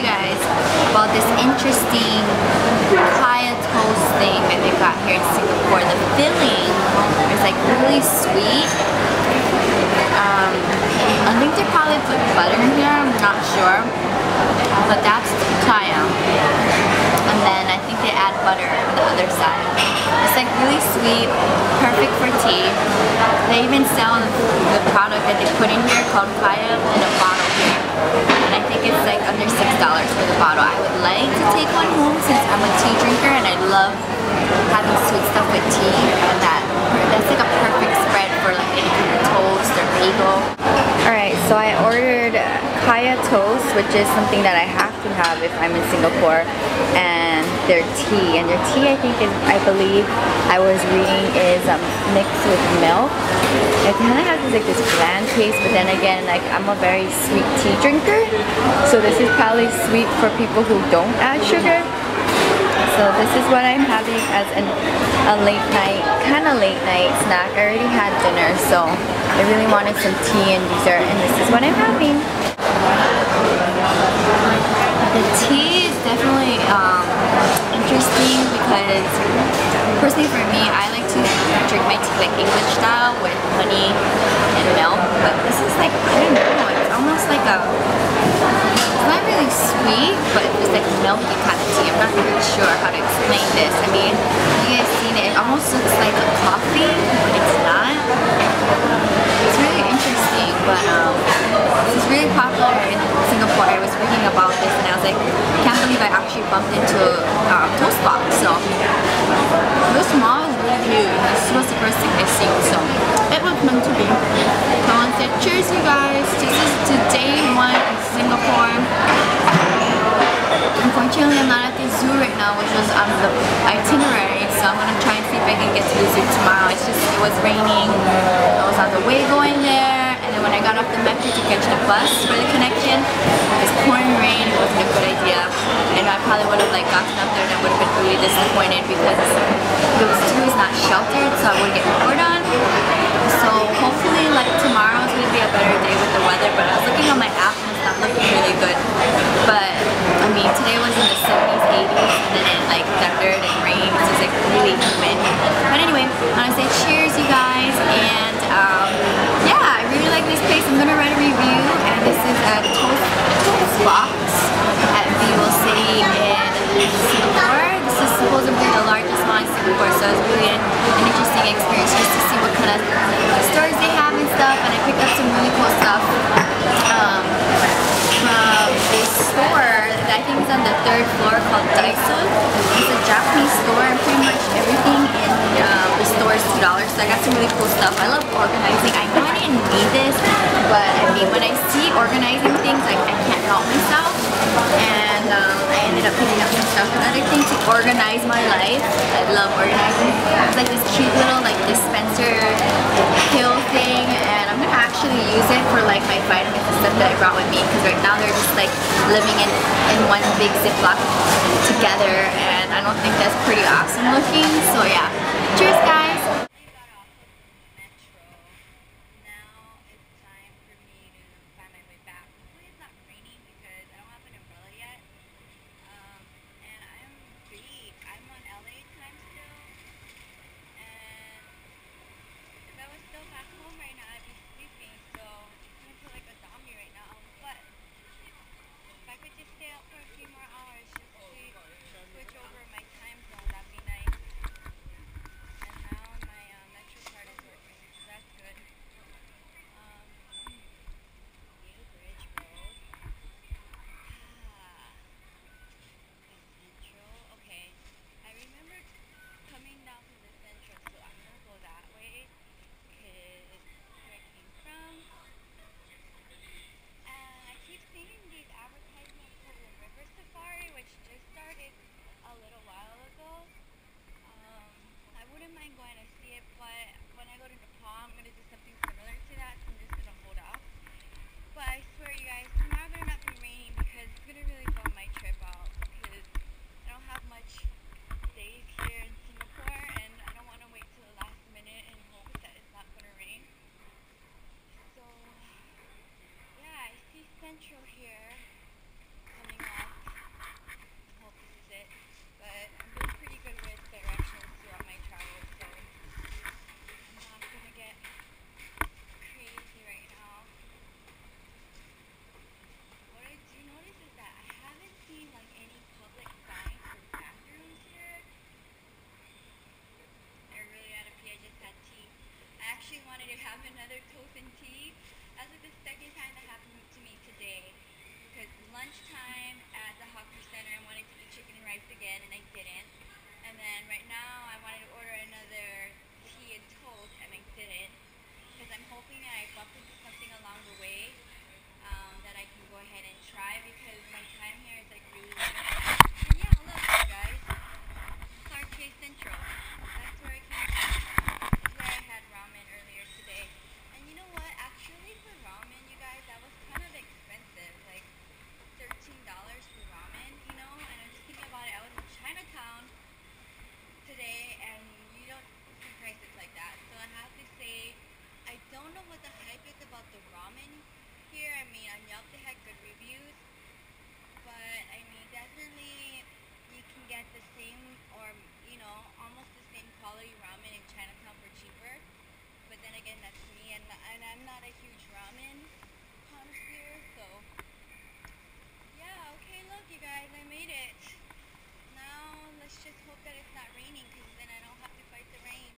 you guys about this interesting kaya toast thing that they got here in Singapore. The filling is like really sweet. I think they probably put butter in here, I'm not sure. But that's kaya. And then I think they add butter on the other side. It's like really sweet, perfect for tea. They even sell the product that they put in here called kaya in a bottle here. And I think it's like under $6 for the bottle. I would like to take one home since I'm a tea drinker and I love having sweet stuff with tea. And that's like a perfect spread for like any kind of toast or bagel. Alright, so I ordered kaya toast, which is something that I have to have if I'm in Singapore, and their tea. And their tea, I think, is, I believe, I was reading, is mixed with milk. It kind of has like this bland taste, but then again, like, I'm a very sweet tea drinker, so this is probably sweet for people who don't add sugar. So this is what I'm having as a late night, kind of late night snack. I already had dinner, so I really wanted some tea and dessert, and this is what I'm having. The tea is definitely interesting because personally for me, I like to drink my tea like English style with honey and milk, but this is like, I don't know, it's almost like a, it's not really sweet, but it's like milky kind of tea. I'm not even sure how to explain this. I mean, you guys seen it, it almost looks like a coffee, but it's not. It's really interesting, but it's really popular in Singapore. I was reading about this and I was like, I can't believe I actually bumped into a toast box. So it was small and really huge. This was the first thing I seen, so it was meant to be. So I said, cheers you guys. This is to day one in Singapore. Unfortunately, I'm not at the zoo right now, which was on the itinerary, so I'm gonna try and see if I can get to the zoo tomorrow. It's just, it was raining. I was on the way going there. When I got off the metro to catch the bus for the connection, it was pouring rain, it wasn't a good idea. And I probably would have like gotten up there and I would have been really disappointed because the zoo is not sheltered, so I wouldn't get poured on. So hopefully like tomorrow is going to be a better day with the weather, but I was looking on my app and it's not looking really good. But I mean, today was in the 70s, 80s, and then it like thundered and rained, so it's like really humid. But anyway, I want to say cheers you guys, and yeah, I really like this place. I'm gonna write a review, and this is at Toast Box at Vivo City in Singapore. This is supposedly the largest one in Singapore, so it's really an interesting experience just to see what kind of stores they have and stuff. And I picked up some really cool stuff from a store that I think is on the third floor called Daiso. It's a Japanese store, and pretty much everything in the store is $2, so I got some really cool stuff. I love organizing. I know I didn't need this, but I mean, when I see organizing things, like, I can't help myself, and I ended up picking up some stuff. Another thing to organize my life, I love organizing. It's like this cute little like dispenser pill thing, and I'm gonna actually use it for like my vitamins and stuff that I brought with me, because right now they're just like living in one big Ziploc together, and I don't think that's pretty awesome looking. So yeah, cheers guys! Over my time zone, that'd be nice. And lunchtime at the hawker center, I wanted to eat chicken and rice again, and I didn't. And then right now, I wanted to order another kaya toast, and I didn't, because I'm hoping I bump into something along the way that I can go ahead and try, because my time here is like really limited.